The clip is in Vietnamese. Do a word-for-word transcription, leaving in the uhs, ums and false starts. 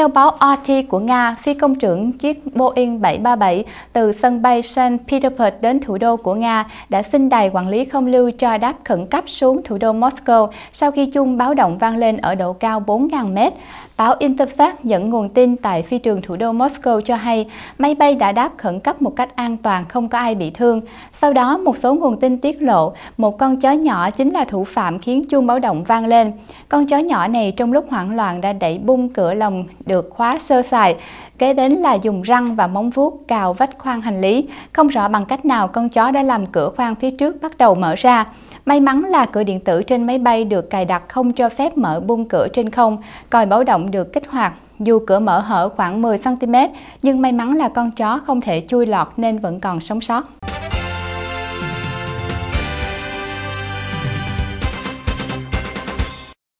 Theo báo rờ tê của Nga, phi công trưởng chiếc Boeing bảy ba bảy từ sân bay Saint Petersburg đến thủ đô của Nga đã xin đài quản lý không lưu cho đáp khẩn cấp xuống thủ đô Moscow sau khi chuông báo động vang lên ở độ cao bốn nghìn mét. Báo Interfax dẫn nguồn tin tại phi trường thủ đô Moscow cho hay máy bay đã đáp khẩn cấp một cách an toàn, không có ai bị thương. Sau đó, một số nguồn tin tiết lộ một con chó nhỏ chính là thủ phạm khiến chuông báo động vang lên. Con chó nhỏ này trong lúc hoảng loạn đã đẩy bung cửa lồng được khóa sơ sài, kế đến là dùng răng và móng vuốt cào vách khoang hành lý. Không rõ bằng cách nào con chó đã làm cửa khoang phía trước bắt đầu mở ra. May mắn là cửa điện tử trên máy bay được cài đặt không cho phép mở bung cửa trên không, còi báo động được kích hoạt. Dù cửa mở hở khoảng mười xăng ti mét, nhưng may mắn là con chó không thể chui lọt nên vẫn còn sống sót.